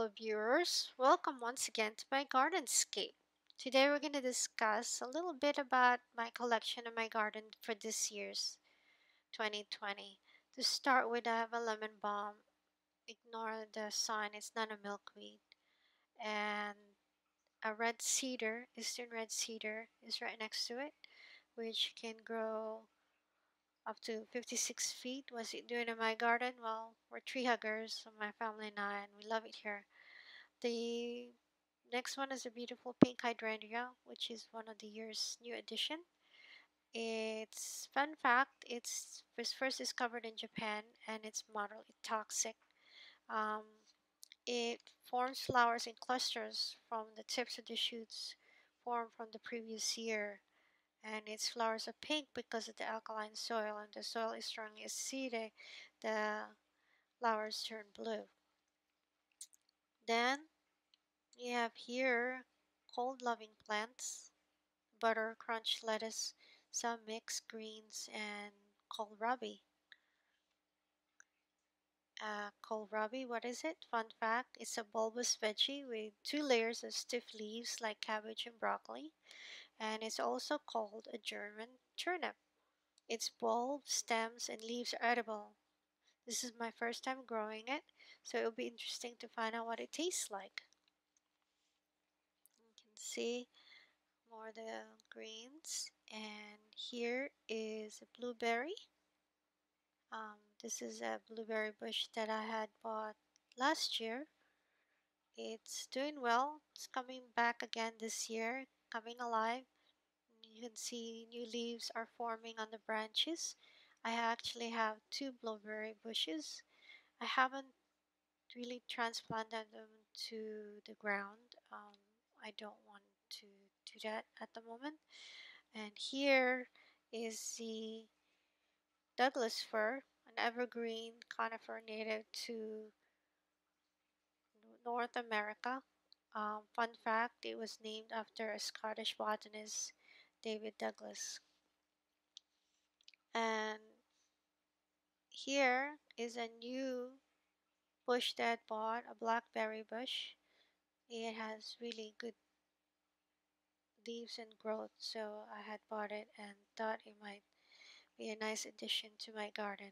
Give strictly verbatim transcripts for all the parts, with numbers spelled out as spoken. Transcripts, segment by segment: Hello viewers, welcome once again to my gardenscape. Today we're going to discuss a little bit about my collection in my garden for this year's twenty twenty. To start with, I have a lemon balm. Ignore the sign, it's not a milkweed. And a red cedar, eastern red cedar is right next to it, which can grow up to fifty-six feet. What's it doing in my garden? Well, we're tree huggers, so my family and I, and we love it here. The next one is a beautiful pink hydrangea, which is one of the year's new addition. It's fun fact, it's was first discovered in Japan, and it's moderately toxic. Um, it forms flowers in clusters from the tips of the shoots formed from the previous year. And its flowers are pink because of the alkaline soil, and the soil is strongly acidic. The flowers turn blue. Then we have here cold loving plants, buttercrunch lettuce, some mixed greens, and kohlrabi. Uh, kohlrabi, what is it? Fun fact, it's a bulbous veggie with two layers of stiff leaves like cabbage and broccoli. And it's also called a German turnip. Its bulb, stems, and leaves are edible. This is my first time growing it, so it will be interesting to find out what it tastes like. You can see more of the greens. And here is a blueberry. Um, this is a blueberry bush that I had bought last year. It's doing well. It's coming back again this year. Coming alive. You can see new leaves are forming on the branches. I actually have two blueberry bushes. I haven't really transplanted them to the ground. Um, I don't want to do that at the moment. And here is the Douglas fir, an evergreen conifer native to North America. Um, fun fact, it was named after a Scottish botanist, David Douglas. And here is a new bush that I bought, a blackberry bush. It has really good leaves and growth, so I had bought it and thought it might be a nice addition to my garden.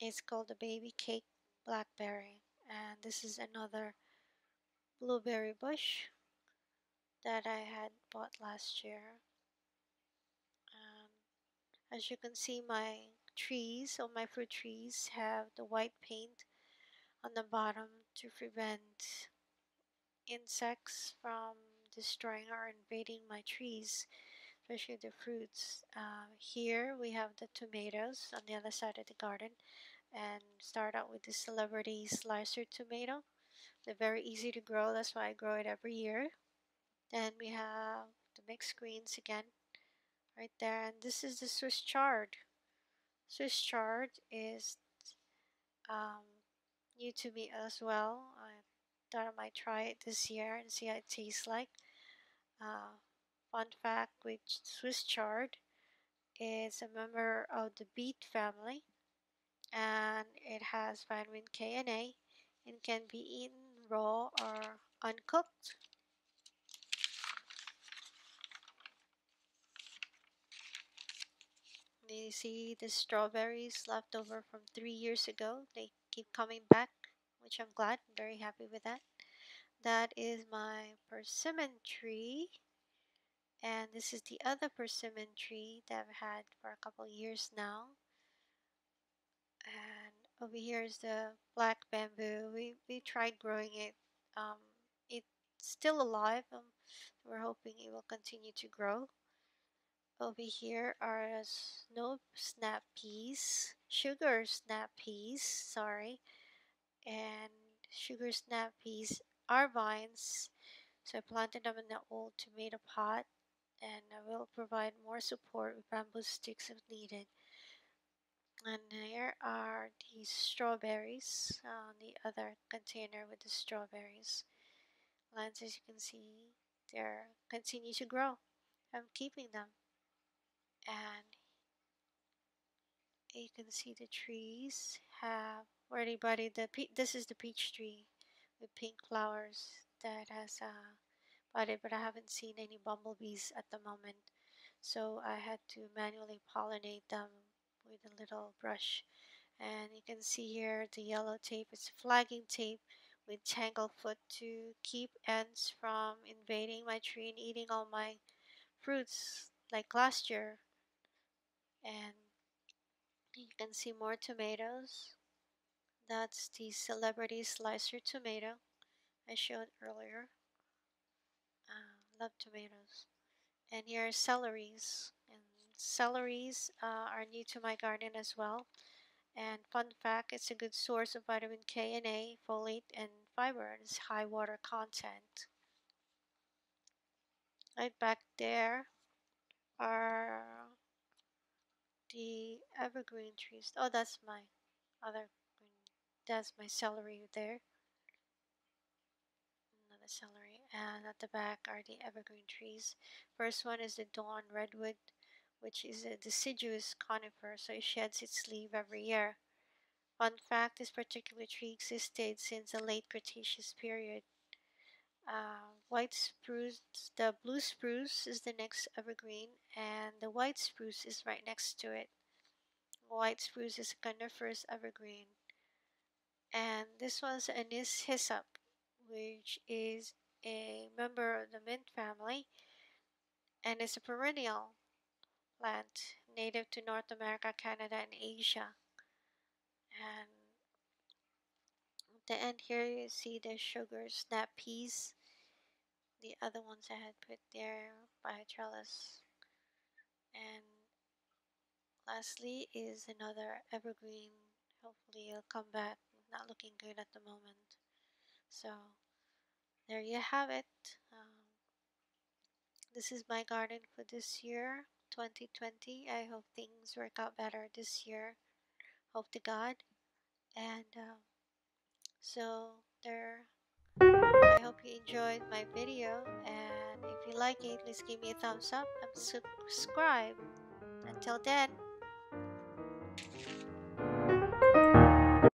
It's called the Baby Cake Blackberry. And this is another blueberry bush that I had bought last year. Um, as you can see, my trees or my fruit trees have the white paint on the bottom to prevent insects from destroying or invading my trees, especially the fruits. Uh, here we have the tomatoes on the other side of the garden, and start out with the celebrity slicer tomato. They're very easy to grow, that's why I grow it every year. Then we have the mixed greens again right there, and this is the Swiss chard. Swiss chard is um, new to me as well. I thought I might try it this year and see how it tastes like. Uh, fun fact with Swiss chard, it's a member of the beet family, and it has vitamin K and A, and can be eaten raw or uncooked. And you see the strawberries left over from three years ago. They keep coming back, which I'm glad, I'm very happy with that. That is my persimmon tree. And this is the other persimmon tree that I've had for a couple years now. And over here is the black bamboo. We, we tried growing it. Um, it's still alive. Um, we're hoping it will continue to grow. Over here are snow snap peas, sugar snap peas, sorry. And sugar snap peas are vines. So I planted them in the old tomato pot, and I will provide more support with bamboo sticks if needed. And here are the strawberries on the other container with the strawberries. And as you can see, they continue to grow. I'm keeping them. And Okay, you can see the trees have or anybody the pe this is the peach tree with pink flowers that has uh, budded, but I haven't seen any bumblebees at the moment, so I had to manually pollinate them with a little brush. And you can see here the yellow tape is flagging tape with tanglefoot to keep ants from invading my tree and eating all my fruits like last year. And you can see more tomatoes. That's the celebrity slicer tomato I showed earlier. Uh, love tomatoes. And here are celeries. And celeries uh, are new to my garden as well. And fun fact, it's a good source of vitamin K and A, folate, and fiber, and it's high water content. Right back there are the evergreen trees. Oh, that's my other green. That's my celery there. Another celery. And at the back are the evergreen trees. First one is the Dawn Redwood, which is a deciduous conifer, so it sheds its leaf every year. Fun fact, this particular tree existed since the late Cretaceous period. Uh, white spruce, the blue spruce is the next evergreen, and the white spruce is right next to it. White spruce is a coniferous evergreen. And this one's anise hyssop, which is a member of the mint family, and it's a perennial plant native to North America, Canada, and Asia. And at the end here you see the sugar snap peas, the other ones I had put there by trellis. And lastly is another evergreen. Hopefully it'll come back. Not looking good at the moment. So there you have it. Um, this is my garden for this year, twenty twenty. I hope things work out better this year, hope to God. And um, so there, I hope you enjoyed my video, and if you like it, please give me a thumbs up and subscribe. Until then.